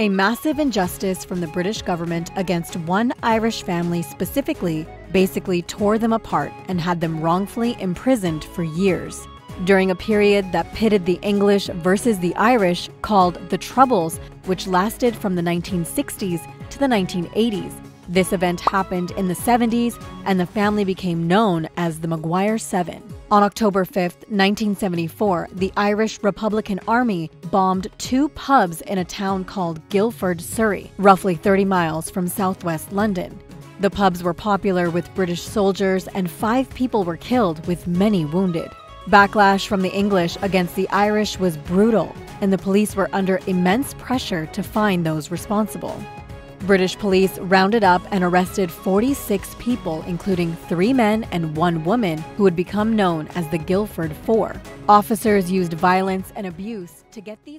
a massive injustice from the British government against one Irish family specifically basically tore them apart and had them wrongfully imprisoned for years, during a period that pitted the English versus the Irish called the Troubles, which lasted from the 1960s to the 1980s. This event happened in the 70s, and the family became known as the Maguire Seven. On October 5, 1974, the Irish Republican Army bombed two pubs in a town called Guildford, Surrey, roughly 30 miles from southwest London. The pubs were popular with British soldiers, and 5 people were killed, with many wounded. Backlash from the English against the Irish was brutal, and the police were under immense pressure to find those responsible. British police rounded up and arrested 46 people, including 3 men and 1 woman, who would become known as the Guildford Four. Officers used violence and abuse to get these